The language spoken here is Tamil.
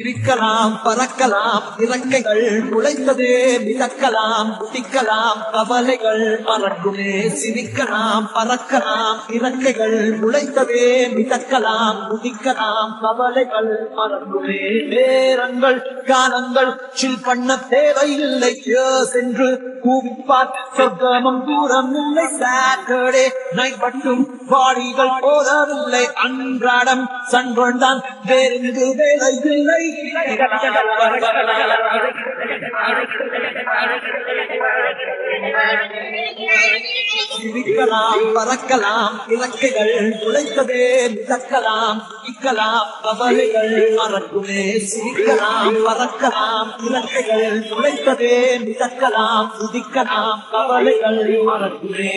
சிரிக்கலாம் பறக்கலாம் இறக்கைகள் முளைத்ததே மிதக்கலாம் குதிக்கலாம் கவலைகள் பறக்குமே சிரிக்கலாம் பறக்கலாம் இறக்கைகள் முளைத்ததே மிதக்கலாம் குதிக்கலாம் கவலைகள் பறக்குமே நேரங்கள் காலங்கள் சில் பண்ண தேவையில்லை சென்று கூவிப்பார்த்து சொர்க்கமும் தூரம் இல்லை சாட்டர்டே நைட் மட்டும் பாடிகள் போதவில்லை அன்றாடம் சன்வன் தான் வேறெங்கு வேலை இல்லை சிரிக்கலாம் பறக்கலாம் இறக்கைகள் முளைத்ததே மிதக்கலாம் குதிக்கலாம் கவலைகள் பறக்குமே சிரிக்கலாம் பறக்கலாம் இறக்கைகள் முளைத்ததே மிதக்கலாம் குதிக்கலாம் கவலைகள் பறக்குமே।